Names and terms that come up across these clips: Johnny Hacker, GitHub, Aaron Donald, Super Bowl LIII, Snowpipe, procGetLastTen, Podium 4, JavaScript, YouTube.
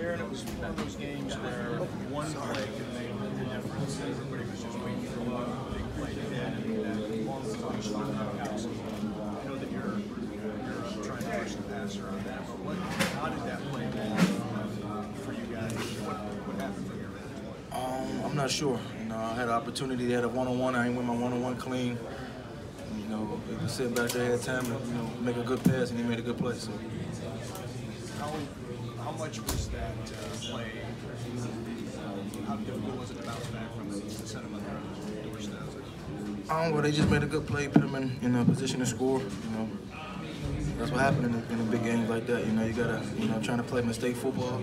Aaron, it was one of those games where one play could make the difference. Everybody was just waiting for one big play to hit, and that long touch on that pass. I know that you're trying to push the passer on that, but what, how did that play go for you guys? What happened from your vantage point? I'm not sure. You know, I had an opportunity to have a one-on-one. I ain't win my one-on-one clean. You know, sitting back there had time to, you know, make a good pass, and he made a good play. So. How much was that play? How difficult was it to bounce back from it to set him on their doorstep? Well, they just made a good play, put him in a position to score. You know, that's what happened in a big game like that. You know, you gotta, you know, trying to play mistake football,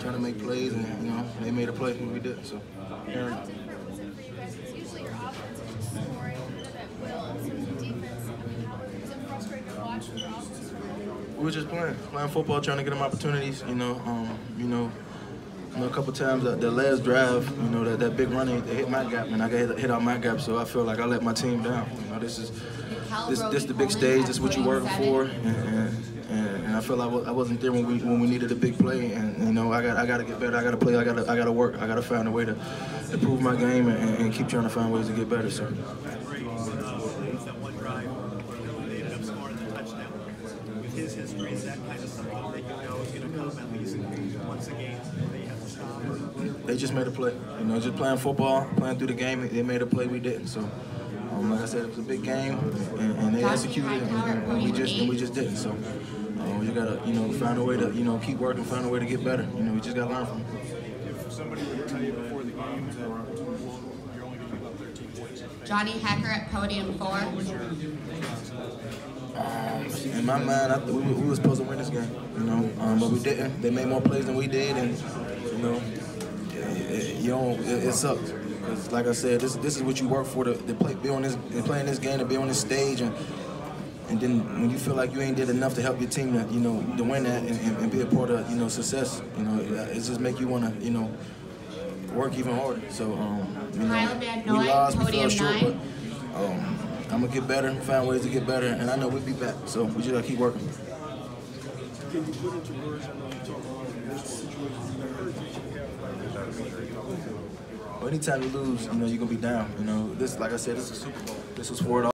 trying to make plays, and you know, they made a play when we did. So. Aaron, how different was it for you guys? It's usually your offense is just scoring at will, and so the defense. I mean, how was it frustrating to watch your offense? We were just playing football, trying to get them opportunities, you know. A couple times that last drive, you know, that big run, they hit my gap, and I got hit out my gap, so I feel like I let my team down. You know, this is the big stage. This is what you're working for, and I feel like I wasn't there when we needed a big play. And you know, I gotta get better. I gotta play. I gotta work. I gotta find a way to improve my game and keep trying to find ways to get better. So. His history, is that kind of something that you know is going to come at least once a game that you have to stop? They just made a play. You know, just playing football, playing through the game, they made a play we didn't. So, like I said, it was a big game, and they executed, and we just didn't. So, you gotta, you know, find a way to, you know, keep working, find a way to get better. You know, we just gotta learn from it. If somebody would tell you before the game that you're only going to give up 13 points. Johnny Hacker at Podium 4. In my mind, we were supposed to win this game, you know, but we didn't. They made more plays than we did, and you know, it sucks. Because, like I said, this is what you work for to play, be on this, to play in this game, to be on this stage, and then when you feel like you ain't did enough to help your team, to, you know, to win that and be a part of, you know, success, you know, it just make you want to, you know, work even harder. So, you know, we lost, we fell short, but. I'm going to get better, find ways to get better, and I know we'll be back, so we just got to keep working. Can you put into words when you talk about this situation? Anytime you lose, you know, you're going to be down. You know, this, like I said, this is a Super Bowl. This was for it all.